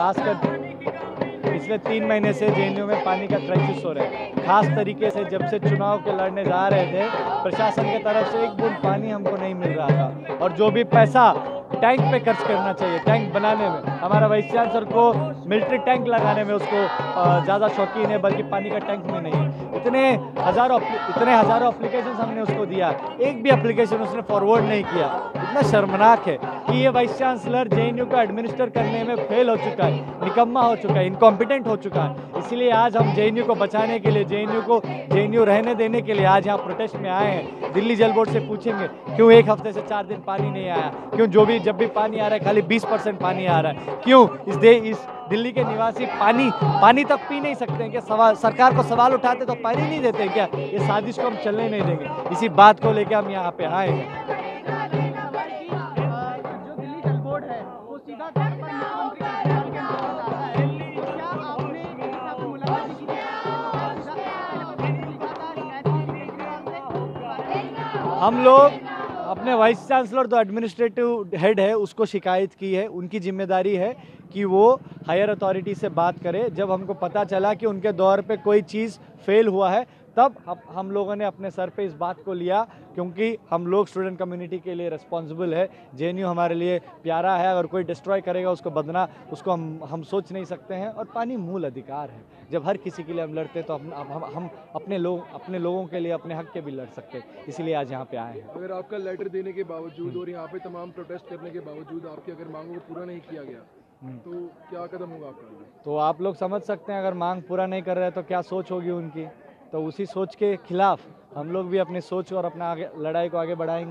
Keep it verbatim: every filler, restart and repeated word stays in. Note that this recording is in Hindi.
खासकर पिछले तीन महीने से जे एन यू में पानी का क्राइसिस हो रहा है। खास तरीके से जब से चुनाव को लड़ने जा रहे थे, प्रशासन की तरफ से एक बूंद पानी हमको नहीं मिल रहा था। और जो भी पैसा टैंक पे खर्च करना चाहिए, टैंक बनाने में, हमारा वाइस चांसलर को मिलिट्री टैंक लगाने में उसको ज़्यादा शौकीन है, बल्कि पानी का टैंक में नहीं। इतने हज़ारों इतने हज़ारों एप्लीकेशन हमने उसको दिया, एक भी एप्लीकेशन उसने फॉरवर्ड नहीं किया। इतना शर्मनाक है कि ये vice chancellor J N U का एडमिनिस्टर करने में फेल हो चुका है, निकम्मा हो चुका है, इनकॉम्पिटेंट हो चुका है। इसलिए आज हम जे एन यू को बचाने के लिए, जे एन यू को जे एन यू रहने देने के लिए आज यहाँ प्रोटेस्ट में आए हैं। दिल्ली जल बोर्ड से पूछेंगे क्यों एक हफ्ते से चार दिन पानी नहीं आया, क्यों जो भी जब भी पानी आ रहा है खाली बीस परसेंट पानी आ रहा है, क्यों इस दे इस दिल्ली के निवासी पानी पानी तक पी नहीं सकते हैं क्या? सवाल सरकार को सवाल उठाते तो पानी नहीं देते क्या? ये साजिश को हम चलने नहीं देंगे। इसी बात को लेकर हम यहाँ पे आए हैं। हम लोग अपने वाइस चांसलर जो एडमिनिस्ट्रेटिव हेड है उसको शिकायत की है। उनकी जिम्मेदारी है कि वो हायर अथॉरिटी से बात करे। जब हमको पता चला कि उनके दौर पे कोई चीज़ फेल हुआ है, तब हम लोगों ने अपने सर पे इस बात को लिया, क्योंकि हम लोग स्टूडेंट कम्युनिटी के लिए रिस्पॉन्सिबल है। जे एन यू हमारे लिए प्यारा है, अगर कोई डिस्ट्रॉय करेगा उसको बदना, उसको हम हम सोच नहीं सकते हैं। और पानी मूल अधिकार है, जब हर किसी के लिए हम लड़ते हैं तो हम हम, हम अपने लोग अपने लोगों के लिए, अपने हक के भी लड़ सकते हैं। इसलिए आज यहाँ पे आए हैं। अगर आपका लेटर देने के बावजूद और यहाँ पे तमाम प्रोटेस्ट करने के बावजूद आपकी अगर मांगों को पूरा नहीं किया गया तो क्या कदम होगा आपका? तो आप लोग समझ सकते हैं, अगर मांग पूरा नहीं कर रहे तो क्या सोच होगी उनकी। तो उसी सोच के खिलाफ हम लोग भी अपनी सोच और अपना आगे लड़ाई को आगे बढ़ाएंगे।